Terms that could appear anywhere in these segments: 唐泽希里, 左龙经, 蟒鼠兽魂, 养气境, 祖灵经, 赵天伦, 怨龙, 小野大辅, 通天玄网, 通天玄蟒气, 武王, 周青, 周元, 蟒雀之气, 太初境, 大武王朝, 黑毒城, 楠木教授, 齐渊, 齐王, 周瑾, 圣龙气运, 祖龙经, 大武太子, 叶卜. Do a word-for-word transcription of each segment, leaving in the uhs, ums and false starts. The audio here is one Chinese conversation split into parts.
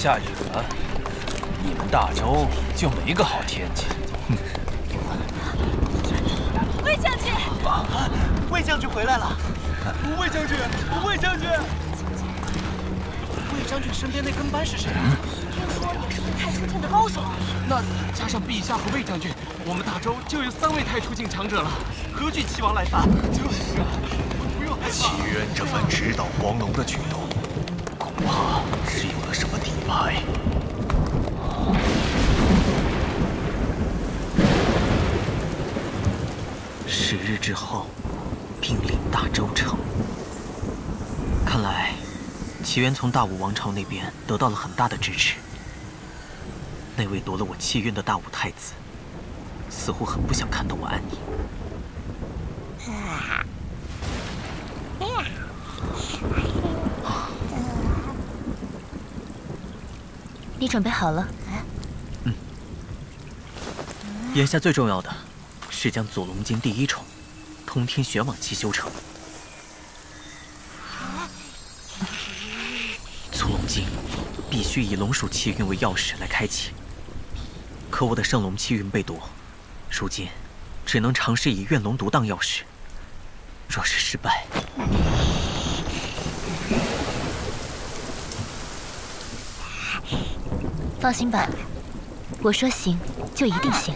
下雨了，你们大周就没个好天气。魏将军，魏将军回来了！魏将军，魏将军，魏将军身边那跟班是谁啊？听说也是太初境的高手。那加上陛下和魏将军，我们大周就有三位太初境强者了，何惧齐王来犯？就是啊，不用害怕。齐渊这番直捣黄龙的举动，恐怕是有了什么底牌。 十日之后，兵临大周城。看来，齐元从大武王朝那边得到了很大的支持。那位夺了我气运的大武太子，似乎很不想看到我安宁。你准备好了？嗯。眼下最重要的。 是将左龙经第一重通天玄网期修成。左龙经必须以龙属气运为钥匙来开启，可我的圣龙气运被夺，如今只能尝试以怨龙独当钥匙。若是失败，放心吧，我说行就一定行。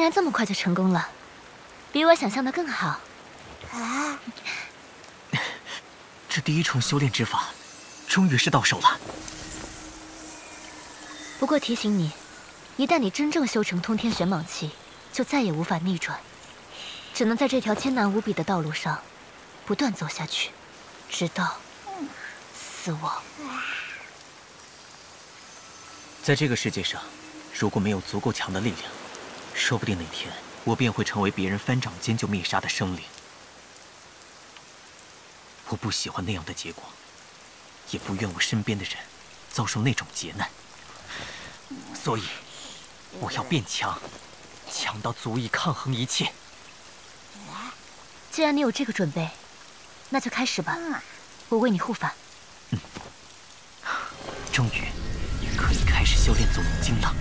竟然这么快就成功了，比我想象的更好。啊！这第一重修炼之法，终于是到手了。不过提醒你，一旦你真正修成通天玄蟒气，就再也无法逆转，只能在这条艰难无比的道路上不断走下去，直到死亡。在这个世界上，如果没有足够强的力量， 说不定哪天我便会成为别人翻掌间就灭杀的生灵。我不喜欢那样的结果，也不愿我身边的人遭受那种劫难。所以，我要变强，强到足以抗衡一切。既然你有这个准备，那就开始吧。我为你护法。嗯，终于可以开始修炼祖灵经了。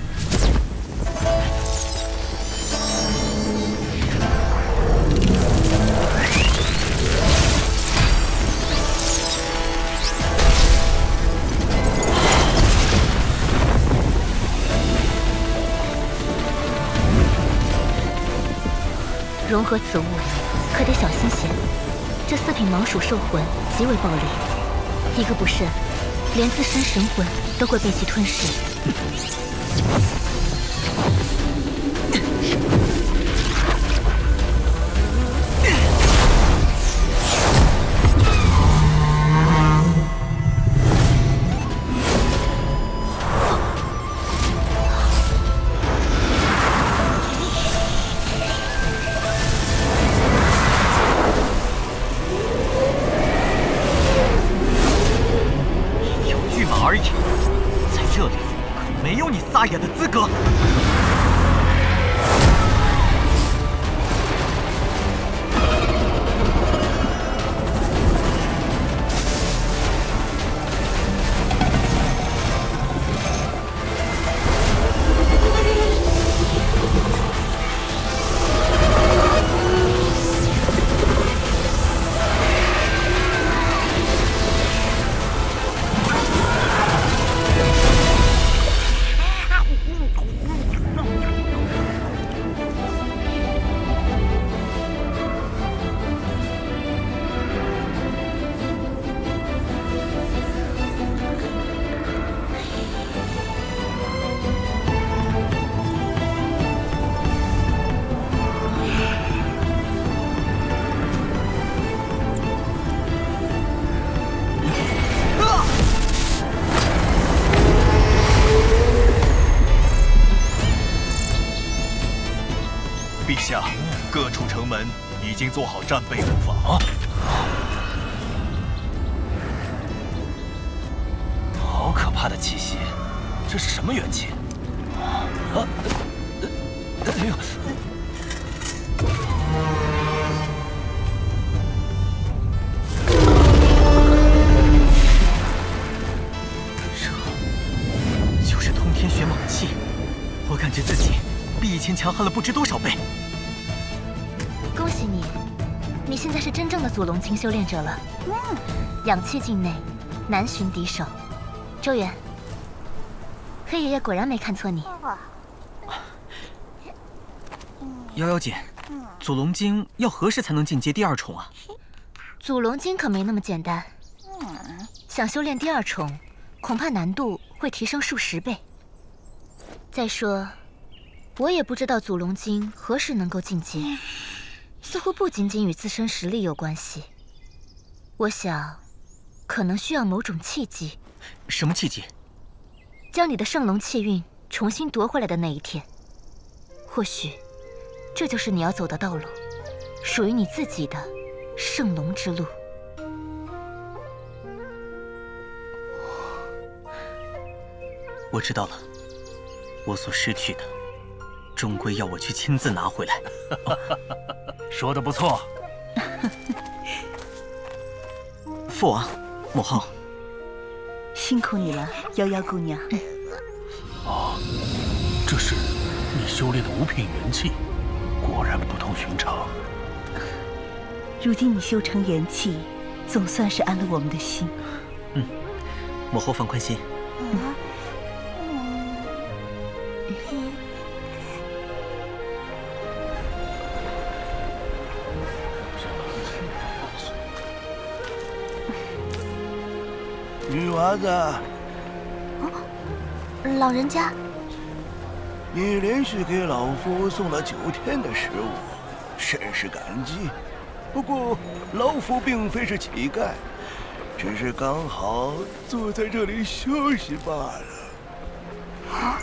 融合此物，可得小心些。这四品蟒鼠兽魂极为暴力，一个不慎，连自身神魂都会被其吞噬。各处城门已经做好战备布防。啊，好可怕的气息！这是什么元气？啊！哎呦！这就是通天玄蟒气，我感觉自己比以前强悍了不知多少倍。 恭喜你，你现在是真正的祖龙经修炼者了。嗯，养气境内，难寻敌手。周元，黑爷爷果然没看错你。瑶瑶姐，祖龙经要何时才能进阶第二重啊？祖龙经可没那么简单，想修炼第二重，恐怕难度会提升数十倍。再说，我也不知道祖龙经何时能够进阶。 似乎不仅仅与自身实力有关系，我想，可能需要某种契机。什么契机？将你的圣龙气运重新夺回来的那一天，或许，这就是你要走的道路，属于你自己的圣龙之路。我知道了，我所失去的， 终归要我去亲自拿回来。说得不错，父王，母后，辛苦你了，瑶瑶姑娘。啊，这是你修炼的五品元气，果然不同寻常。如今你修成元气，总算是安了我们的心。嗯，母后放宽心。嗯女娃子，老人家，你连续给老夫送了九天的食物，甚是感激。不过，老夫并非是乞丐，只是刚好坐在这里休息罢了。啊，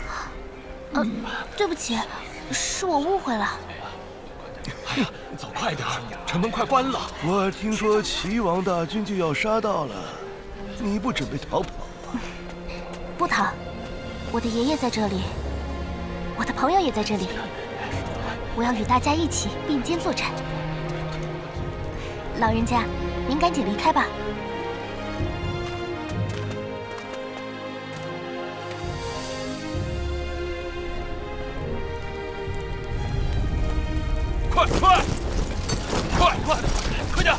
呃，对不起，是我误会了。 哎呀，走快点，城门快关了！我听说齐王大军就要杀到了，你不准备逃跑吗？不逃，我的爷爷在这里，我的朋友也在这里，我要与大家一起并肩作战。老人家，您赶紧离开吧。 快快快快快点！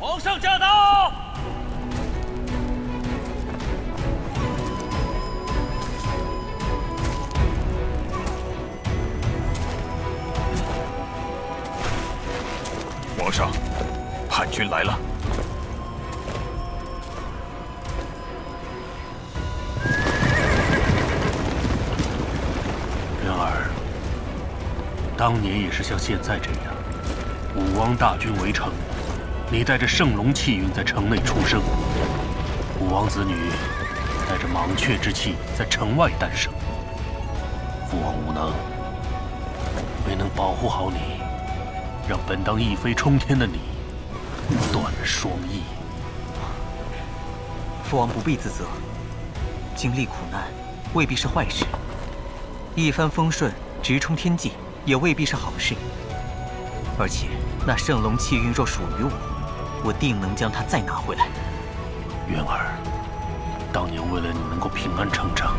皇上驾到！皇上，叛军来了！ 当年也是像现在这样，武王大军围城，你带着圣龙气运在城内出生，武王子女带着蟒雀之气在城外诞生。父王无能，没能保护好你，让本当一飞冲天的你断了双翼。父王不必自责，经历苦难未必是坏事，一帆风顺直冲天际。 也未必是好事，而且那圣龙气运若属于我，我定能将它再拿回来。渊儿，当年为了你能够平安成长，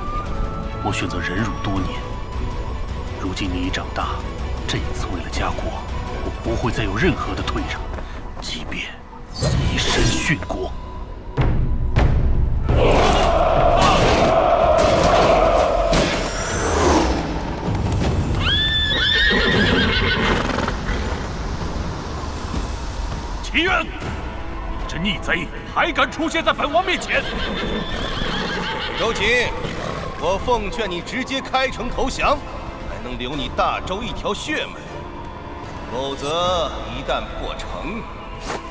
我选择忍辱多年。如今你已长大，这一次为了家国，我不会再有任何的退让，即便以身殉国。 齐渊，你这逆贼还敢出现在本王面前！周瑾，我奉劝你直接开城投降，还能留你大周一条血脉；否则，一旦破城，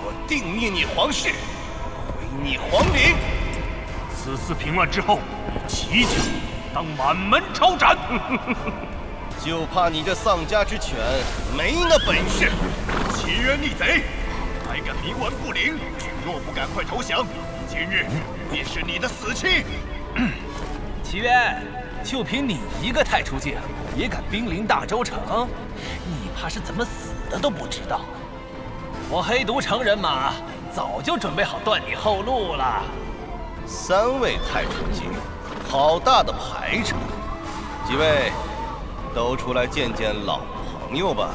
我定灭你皇室，毁你皇陵。此次平乱之后，你齐家当满门抄斩。就怕你这丧家之犬没那本事！齐渊逆贼！ 还敢冥顽不灵！若不赶快投降，今日便是你的死期。齐渊，就凭你一个太初境，也敢兵临大周城？你怕是怎么死的都不知道。我黑毒城人马早就准备好断你后路了。三位太初境，好大的排场！几位，都出来见见老朋友吧。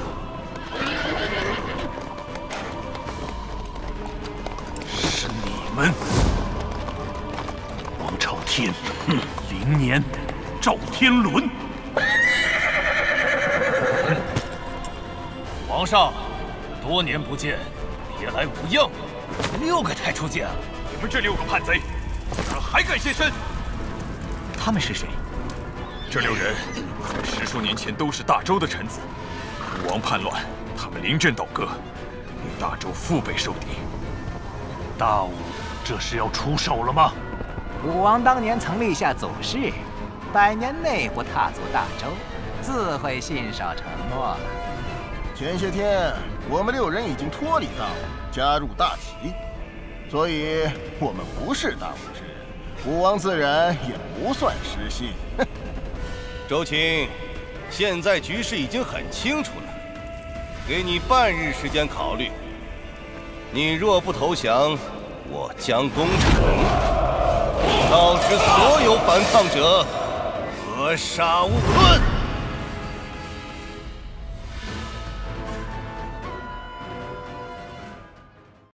门王朝天，零年，赵天伦。皇上，多年不见，别来无恙。六个太初境，你们这六个叛贼，竟然还敢现身！他们是谁？这六人在十数年前都是大周的臣子，武王叛乱，他们临阵倒戈，与大周腹背受敌。大武。 这是要出手了吗？武王当年曾立下祖誓，百年内不踏足大周，自会信守承诺。前些天，我们六人已经脱离大武，加入大齐，所以我们不是大武之人，武王自然也不算失信。哼！周青，现在局势已经很清楚了，给你半日时间考虑。你若不投降， 我将攻城，到时所有反抗者，格杀勿论。